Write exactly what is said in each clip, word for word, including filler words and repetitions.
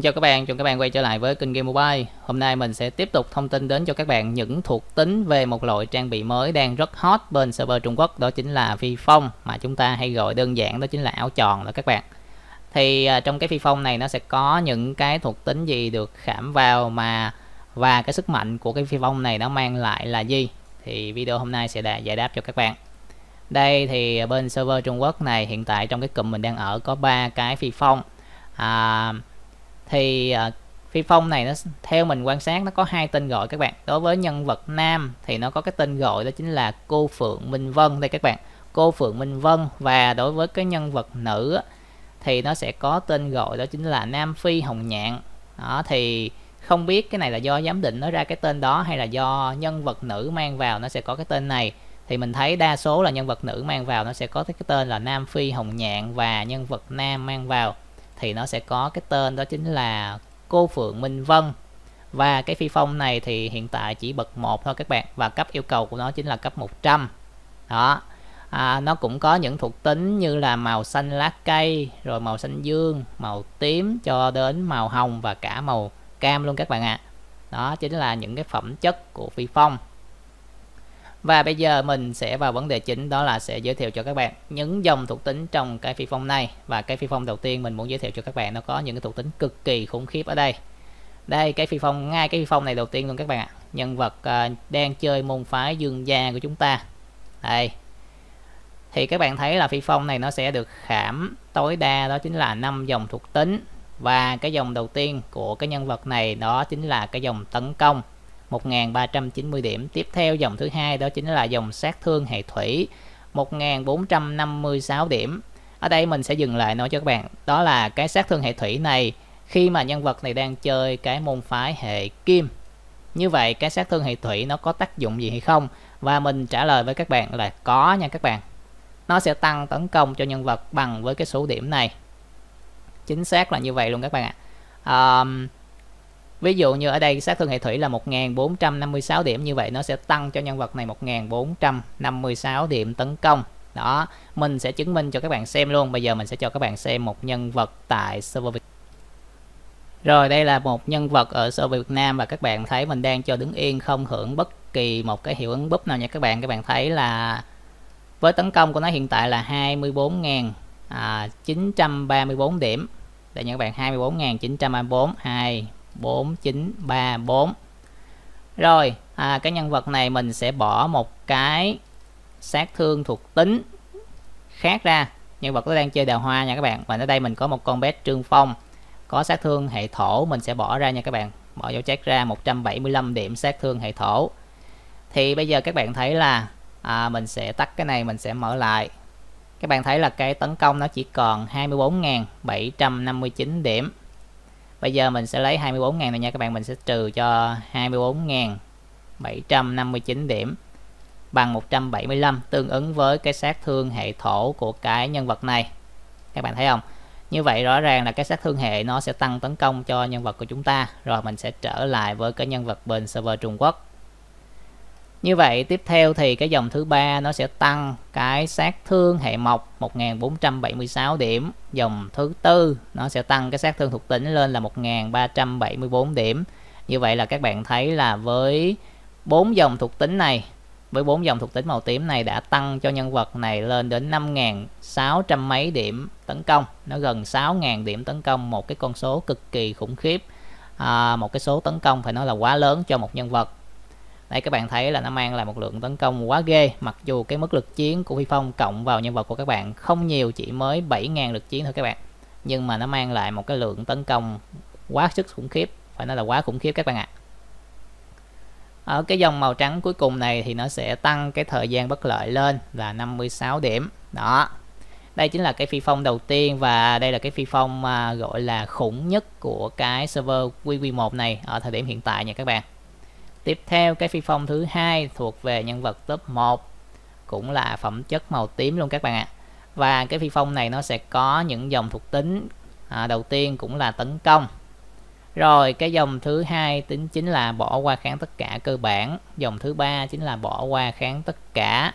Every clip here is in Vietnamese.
Xin chào các bạn, chào các bạn quay trở lại với kênh Game Mobile. Hôm nay mình sẽ tiếp tục thông tin đến cho các bạn những thuộc tính về một loại trang bị mới đang rất hot bên server Trung Quốc, đó chính là phi phong, mà chúng ta hay gọi đơn giản đó chính là áo tròn đó các bạn. Thì trong cái phi phong này nó sẽ có những cái thuộc tính gì được khảm vào mà và cái sức mạnh của cái phi phong này nó mang lại là gì, thì video hôm nay sẽ giải đáp cho các bạn. Đây thì bên server Trung Quốc này hiện tại trong cái cụm mình đang ở có ba cái phi phong. À, thì uh, phi phong này nó theo mình quan sát nó có hai tên gọi các bạn. Đối với nhân vật nam thì nó có cái tên gọi đó chính là cô Phượng Minh Vân đây các bạn, cô Phượng Minh Vân. Và đối với cái nhân vật nữ thì nó sẽ có tên gọi đó chính là Nam Phi Hồng Nhạn. Đó thì không biết cái này là do giám định nó ra cái tên đó hay là do nhân vật nữ mang vào nó sẽ có cái tên này. Thì mình thấy đa số là nhân vật nữ mang vào nó sẽ có cái tên là Nam Phi Hồng Nhạn, và nhân vật nam mang vào thì nó sẽ có cái tên đó chính là cô Phượng Minh Vân. Và cái phi phong này thì hiện tại chỉ bậc một thôi các bạn, và cấp yêu cầu của nó chính là cấp một trăm. Đó. À, nó cũng có những thuộc tính như là màu xanh lá cây, rồi màu xanh dương, màu tím cho đến màu hồng và cả màu cam luôn các bạn ạ. À. Đó chính là những cái phẩm chất của phi phong. Và bây giờ mình sẽ vào vấn đề chính, đó là sẽ giới thiệu cho các bạn những dòng thuộc tính trong cái phi phong này. Và cái phi phong đầu tiên mình muốn giới thiệu cho các bạn nó có những cái thuộc tính cực kỳ khủng khiếp ở đây. Đây cái phi phong, ngay cái phi phong này đầu tiên luôn các bạn ạ. Nhân vật uh, đang chơi môn phái dương gia của chúng ta. Đây. Thì các bạn thấy là phi phong này nó sẽ được khảm tối đa đó chính là năm dòng thuộc tính. Và cái dòng đầu tiên của cái nhân vật này đó chính là cái dòng tấn công một nghìn ba trăm chín mươi điểm. Tiếp theo dòng thứ hai đó chính là dòng sát thương hệ thủy một nghìn bốn trăm năm mươi sáu điểm. Ở đây mình sẽ dừng lại nói cho các bạn, đó là cái sát thương hệ thủy này khi mà nhân vật này đang chơi cái môn phái hệ kim. Như vậy cái sát thương hệ thủy nó có tác dụng gì hay không? Và mình trả lời với các bạn là có nha các bạn. Nó sẽ tăng tấn công cho nhân vật bằng với cái số điểm này. Chính xác là như vậy luôn các bạn ạ. À, ví dụ như ở đây sát thương hệ thủy là một nghìn bốn trăm năm mươi sáu điểm, như vậy nó sẽ tăng cho nhân vật này một nghìn bốn trăm năm mươi sáu điểm tấn công. Đó, mình sẽ chứng minh cho các bạn xem luôn. Bây giờ mình sẽ cho các bạn xem một nhân vật tại server Việt. Rồi đây là một nhân vật ở server Việt Nam, và các bạn thấy mình đang cho đứng yên không hưởng bất kỳ một cái hiệu ứng búp nào nha các bạn. Các bạn thấy là với tấn công của nó hiện tại là hai mươi bốn nghìn chín trăm ba mươi bốn điểm. Đây nha các bạn, hai mươi bốn nghìn chín trăm ba mươi bốn, hai bốn chín ba bốn. Rồi à, cái nhân vật này mình sẽ bỏ một cái sát thương thuộc tính khác ra. Nhân vật nó đang chơi đào hoa nha các bạn, và ở đây mình có một con bé Trương Phong có sát thương hệ thổ, mình sẽ bỏ ra nha các bạn, bỏ dấu check ra một trăm bảy mươi lăm điểm sát thương hệ thổ. Thì bây giờ các bạn thấy là à, mình sẽ tắt cái này, mình sẽ mở lại. Các bạn thấy là cái tấn công nó chỉ còn hai mươi bốn nghìn bảy trăm năm mươi chín điểm. Bây giờ mình sẽ lấy hai mươi bốn nghìn này nha các bạn, mình sẽ trừ cho hai mươi bốn nghìn bảy trăm năm mươi chín điểm bằng một trăm bảy mươi lăm, tương ứng với cái sát thương hệ thổ của cái nhân vật này. Các bạn thấy không? Như vậy rõ ràng là cái sát thương hệ nó sẽ tăng tấn công cho nhân vật của chúng ta. Rồi mình sẽ trở lại với cái nhân vật bên server Trung Quốc. Như vậy tiếp theo thì cái dòng thứ ba nó sẽ tăng cái sát thương hệ mộc một nghìn bốn trăm bảy mươi sáu điểm. Dòng thứ tư nó sẽ tăng cái sát thương thuộc tính lên là một nghìn ba trăm bảy mươi bốn điểm. Như vậy là các bạn thấy là với bốn dòng thuộc tính này, với bốn dòng thuộc tính màu tím này đã tăng cho nhân vật này lên đến năm nghìn sáu trăm mấy điểm tấn công. Nó gần sáu nghìn điểm tấn công, một cái con số cực kỳ khủng khiếp. À, một cái số tấn công phải nói là quá lớn cho một nhân vật. Đây các bạn thấy là nó mang lại một lượng tấn công quá ghê. Mặc dù cái mức lực chiến của phi phong cộng vào nhân vật của các bạn không nhiều, chỉ mới bảy nghìn lực chiến thôi các bạn, nhưng mà nó mang lại một cái lượng tấn công quá sức khủng khiếp, phải nói là quá khủng khiếp các bạn ạ. Ở cái dòng màu trắng cuối cùng này thì nó sẽ tăng cái thời gian bất lợi lên là năm mươi sáu điểm. Đó, đây chính là cái phi phong đầu tiên, và đây là cái phi phong mà gọi là khủng nhất của cái server quy quy một này ở thời điểm hiện tại nha các bạn. Tiếp theo cái phi phong thứ hai thuộc về nhân vật top một, cũng là phẩm chất màu tím luôn các bạn ạ. Và cái phi phong này nó sẽ có những dòng thuộc tính à, đầu tiên cũng là tấn công. Rồi cái dòng thứ hai tính chính là bỏ qua kháng tất cả cơ bản. Dòng thứ ba chính là bỏ qua kháng tất cả.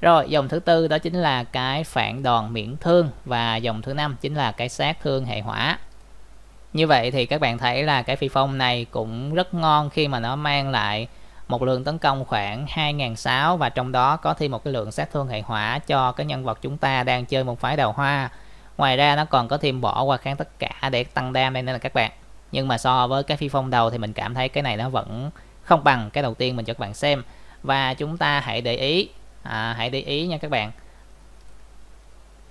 Rồi dòng thứ tư đó chính là cái phản đòn miễn thương, và dòng thứ năm chính là cái sát thương hệ hỏa. Như vậy thì các bạn thấy là cái phi phong này cũng rất ngon khi mà nó mang lại một lượng tấn công khoảng hai nghìn sáu trăm và trong đó có thêm một cái lượng sát thương hệ hỏa cho cái nhân vật chúng ta đang chơi một phái đào hoa. Ngoài ra nó còn có thêm bỏ qua kháng tất cả để tăng đam đây nên là các bạn. Nhưng mà so với cái phi phong đầu thì mình cảm thấy cái này nó vẫn không bằng cái đầu tiên mình cho các bạn xem. Và chúng ta hãy để ý, à, hãy để ý nha các bạn.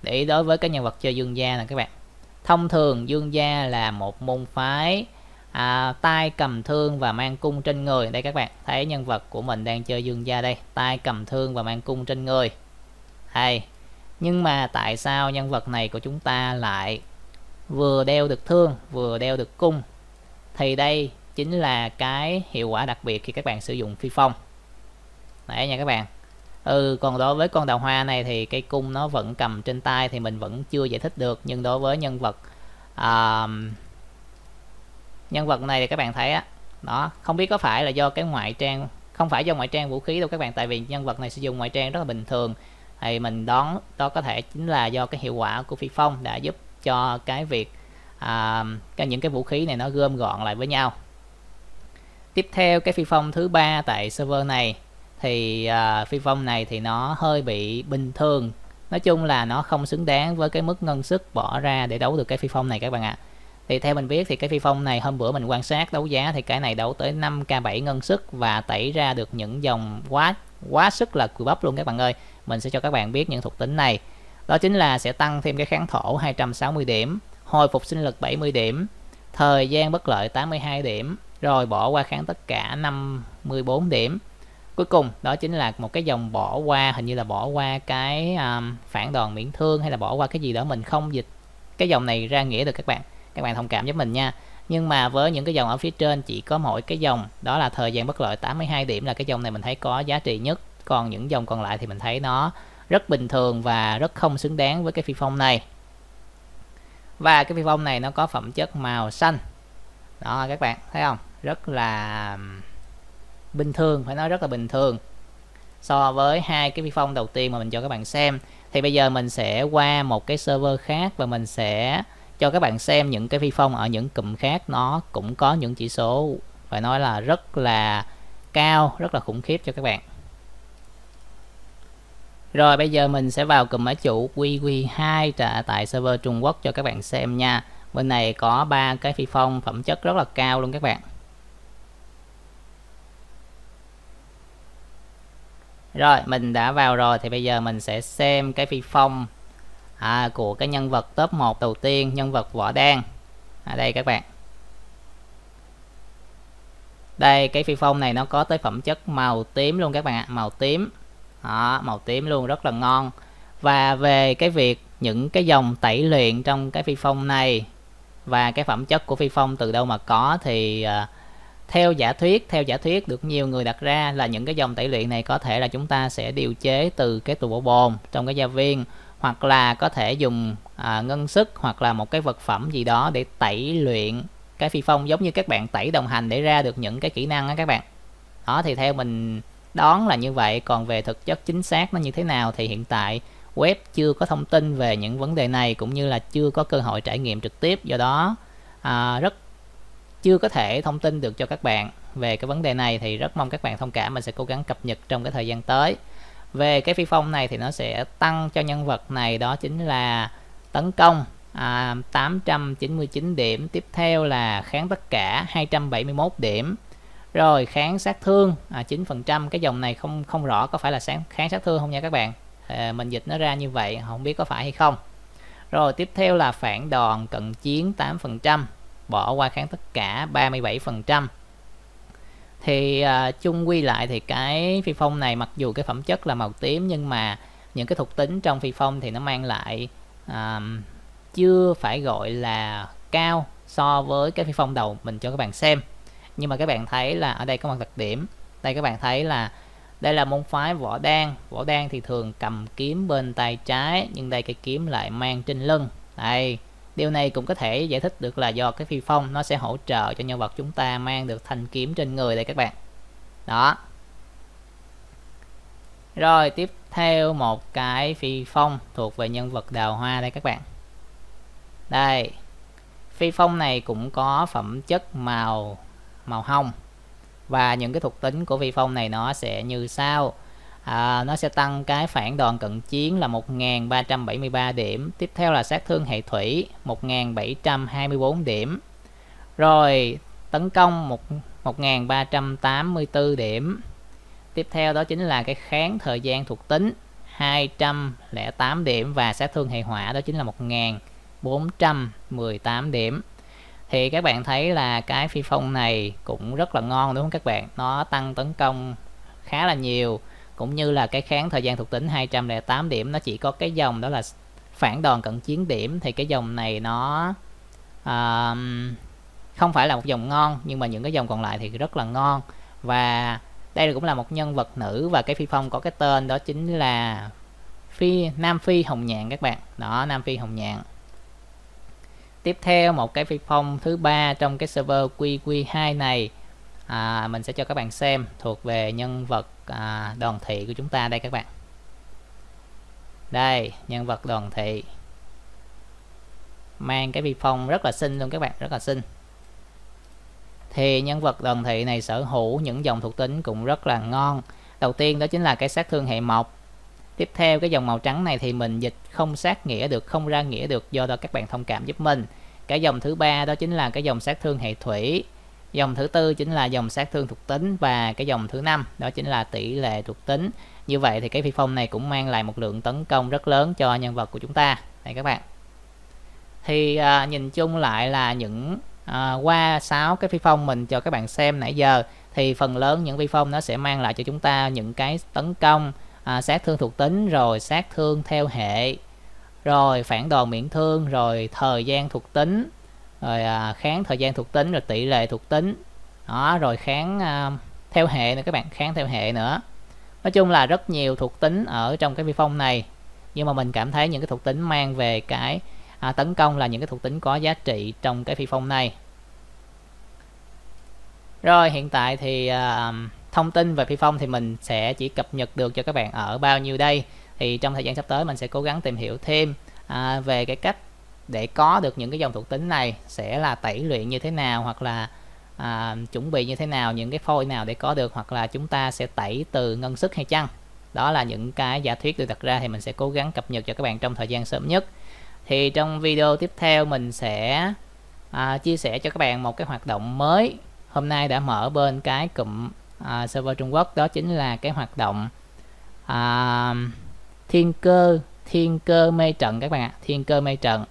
Để ý đối với cái nhân vật chơi dương gia nè các bạn. Thông thường dương gia là một môn phái à, tay cầm thương và mang cung trên người. Đây các bạn thấy nhân vật của mình đang chơi dương gia đây, tay cầm thương và mang cung trên người. Hay. Nhưng mà tại sao nhân vật này của chúng ta lại vừa đeo được thương vừa đeo được cung? Thì đây chính là cái hiệu quả đặc biệt khi các bạn sử dụng phi phong. Đấy nha các bạn. Ừ, còn đối với con đào hoa này thì cây cung nó vẫn cầm trên tay thì mình vẫn chưa giải thích được. Nhưng đối với nhân vật uh, nhân vật này thì các bạn thấy á, đó, không biết có phải là do cái ngoại trang, không phải do ngoại trang vũ khí đâu các bạn, tại vì nhân vật này sử dụng ngoại trang rất là bình thường. Thì mình đoán đó có thể chính là do cái hiệu quả của phi phong đã giúp cho cái việc uh, cái, những cái vũ khí này nó gom gọn lại với nhau. Tiếp theo cái phi phong thứ ba tại server này thì uh, phi phong này thì nó hơi bị bình thường, nói chung là nó không xứng đáng với cái mức ngân sức bỏ ra để đấu được cái phi phong này các bạn ạ. Thì theo mình biết thì cái phi phong này hôm bữa mình quan sát đấu giá thì cái này đấu tới năm k bảy ngân sức và tẩy ra được những dòng quá quá sức là cùi bắp luôn các bạn ơi. Mình sẽ cho các bạn biết những thuộc tính này, đó chính là sẽ tăng thêm cái kháng thổ hai trăm sáu mươi điểm, hồi phục sinh lực bảy mươi điểm, thời gian bất lợi tám mươi hai điểm, rồi bỏ qua kháng tất cả năm mươi tư điểm. Cuối cùng đó chính là một cái dòng bỏ qua, hình như là bỏ qua cái um, phản đòn miễn thương hay là bỏ qua cái gì đó, mình không dịch cái dòng này ra nghĩa được các bạn. Các bạn thông cảm giúp mình nha. Nhưng mà với những cái dòng ở phía trên chỉ có mỗi cái dòng đó là thời gian bất lợi tám mươi hai điểm là cái dòng này mình thấy có giá trị nhất. Còn những dòng còn lại thì mình thấy nó rất bình thường và rất không xứng đáng với cái phi phong này. Và cái phi phong này nó có phẩm chất màu xanh. Đó các bạn thấy không? Rất là bình thường, phải nói rất là bình thường so với hai cái phi phong đầu tiên mà mình cho các bạn xem. Thì bây giờ mình sẽ qua một cái server khác và mình sẽ cho các bạn xem những cái phi phong ở những cụm khác, nó cũng có những chỉ số phải nói là rất là cao, rất là khủng khiếp cho các bạn. Rồi bây giờ mình sẽ vào cụm mã trụ quy quy hai tại server Trung Quốc cho các bạn xem nha. Bên này có ba cái phi phong phẩm chất rất là cao luôn các bạn. Rồi mình đã vào rồi thì bây giờ mình sẽ xem cái phi phong à, của cái nhân vật top một đầu tiên, nhân vật Võ Đan. À, đây các bạn. Đây cái phi phong này nó có tới phẩm chất màu tím luôn các bạn ạ, màu tím. Đó, màu tím luôn, rất là ngon. Và về cái việc những cái dòng tẩy luyện trong cái phi phong này và cái phẩm chất của phi phong từ đâu mà có thì uh, theo giả thuyết theo giả thuyết được nhiều người đặt ra là những cái dòng tẩy luyện này có thể là chúng ta sẽ điều chế từ cái tù bộ bồn trong cái gia viên, hoặc là có thể dùng uh, ngân sức hoặc là một cái vật phẩm gì đó để tẩy luyện cái phi phong, giống như các bạn tẩy đồng hành để ra được những cái kỹ năng á các bạn. Đó thì theo mình đoán là như vậy, còn về thực chất chính xác nó như thế nào thì hiện tại web chưa có thông tin về những vấn đề này, cũng như là chưa có cơ hội trải nghiệm trực tiếp, do đó à, rất chưa có thể thông tin được cho các bạn về cái vấn đề này. Thì rất mong các bạn thông cảm, mình sẽ cố gắng cập nhật trong cái thời gian tới. Về cái phi phong này thì nó sẽ tăng cho nhân vật này, đó chính là tấn công à, tám trăm chín mươi chín điểm, tiếp theo là kháng tất cả hai trăm bảy mươi mốt điểm, rồi kháng sát thương à, chín phần trăm. Cái dòng này không không rõ có phải là sáng, kháng sát thương không nha các bạn. À, mình dịch nó ra như vậy không biết có phải hay không. Rồi tiếp theo là phản đòn cận chiến tám phần trăm, bỏ qua kháng tất cả ba mươi bảy phần trăm. Thì à, chung quy lại thì cái phi phong này mặc dù cái phẩm chất là màu tím nhưng mà những cái thuộc tính trong phi phong thì nó mang lại à, chưa phải gọi là cao so với cái phi phong đầu mình cho các bạn xem. Nhưng mà các bạn thấy là ở đây có một đặc điểm. Đây các bạn thấy là đây là môn phái Võ Đan. Võ Đan thì thường cầm kiếm bên tay trái, nhưng đây cái kiếm lại mang trên lưng. Đây, điều này cũng có thể giải thích được là do cái phi phong nó sẽ hỗ trợ cho nhân vật chúng ta mang được thanh kiếm trên người đây các bạn. Đó. Rồi tiếp theo một cái phi phong thuộc về nhân vật đào hoa đây các bạn. Đây. Phi phong này cũng có phẩm chất màu màu hồng. Và những cái thuộc tính của phi phong này nó sẽ như sau. À, nó sẽ tăng cái phản đòn cận chiến là một nghìn ba trăm bảy mươi ba điểm. Tiếp theo là sát thương hệ thủy một nghìn bảy trăm hai mươi bốn điểm. Rồi tấn công một nghìn ba trăm tám mươi tư điểm. Tiếp theo đó chính là cái kháng thời gian thuộc tính hai trăm lẻ tám điểm. Và sát thương hệ hỏa đó chính là một nghìn bốn trăm mười tám điểm. Thì các bạn thấy là cái phi phong này cũng rất là ngon đúng không các bạn? Nó tăng tấn công khá là nhiều, cũng như là cái kháng thời gian thuộc tính hai trăm lẻ tám điểm. Nó chỉ có cái dòng đó là phản đòn cận chiến điểm, thì cái dòng này nó uh, không phải là một dòng ngon, nhưng mà những cái dòng còn lại thì rất là ngon. Và đây cũng là một nhân vật nữ, và cái phi phong có cái tên đó chính là phi Nam Phi Hồng Nhạn các bạn. Đó, Nam Phi Hồng Nhạn. Tiếp theo một cái phi phong thứ ba trong cái server Q Q hai này, à, mình sẽ cho các bạn xem thuộc về nhân vật à, đoàn thị của chúng ta đây các bạn. Đây, nhân vật đoàn thị mang cái phi phong rất là xinh luôn các bạn, rất là xinh. Thì nhân vật đoàn thị này sở hữu những dòng thuộc tính cũng rất là ngon. Đầu tiên đó chính là cái sát thương hệ mộc. Tiếp theo cái dòng màu trắng này thì mình dịch không sát nghĩa được, không ra nghĩa được, do đó các bạn thông cảm giúp mình. Cái dòng thứ ba đó chính là cái dòng sát thương hệ thủy. Dòng thứ tư chính là dòng sát thương thuộc tính, và cái dòng thứ năm đó chính là tỷ lệ thuộc tính. Như vậy thì cái phi phong này cũng mang lại một lượng tấn công rất lớn cho nhân vật của chúng ta. Đây các bạn. Thì à, nhìn chung lại là những à, qua sáu cái phi phong mình cho các bạn xem nãy giờ, thì phần lớn những phi phong nó sẽ mang lại cho chúng ta những cái tấn công, à, sát thương thuộc tính, rồi sát thương theo hệ, rồi phản đòn miễn thương, rồi thời gian thuộc tính, rồi à, kháng thời gian thuộc tính, rồi tỷ lệ thuộc tính đó, rồi kháng à, theo hệ nữa các bạn, kháng theo hệ nữa. Nói chung là rất nhiều thuộc tính ở trong cái vi phong này, nhưng mà mình cảm thấy những cái thuộc tính mang về cái à, tấn công là những cái thuộc tính có giá trị trong cái phi phong này. Rồi hiện tại thì à, thông tin về phi phong thì mình sẽ chỉ cập nhật được cho các bạn ở bao nhiêu đây. Thì trong thời gian sắp tới mình sẽ cố gắng tìm hiểu thêm à, về cái cách để có được những cái dòng thuộc tính này sẽ là tẩy luyện như thế nào, hoặc là à, chuẩn bị như thế nào, những cái phôi nào để có được, hoặc là chúng ta sẽ tẩy từ ngân sức hay chăng. Đó là những cái giả thuyết được đặt ra, thì mình sẽ cố gắng cập nhật cho các bạn trong thời gian sớm nhất. Thì trong video tiếp theo mình sẽ à, chia sẻ cho các bạn một cái hoạt động mới. Hôm nay đã mở bên cái cụm à, server Trung Quốc, đó chính là cái hoạt động à, thiên cơ thiên cơ mê trận các bạn ạ. Thiên cơ mê trận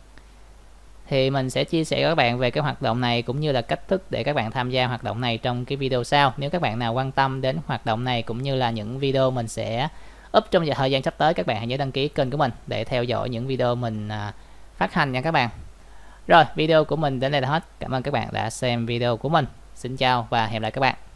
thì mình sẽ chia sẻ các bạn về cái hoạt động này, cũng như là cách thức để các bạn tham gia hoạt động này trong cái video sau. Nếu các bạn nào quan tâm đến hoạt động này cũng như là những video mình sẽ up trong thời gian sắp tới, các bạn hãy nhớ đăng ký kênh của mình để theo dõi những video mình à, phát hành nha các bạn. Rồi video của mình đến đây là hết. Cảm ơn các bạn đã xem video của mình. Xin chào và hẹn gặp lại các bạn.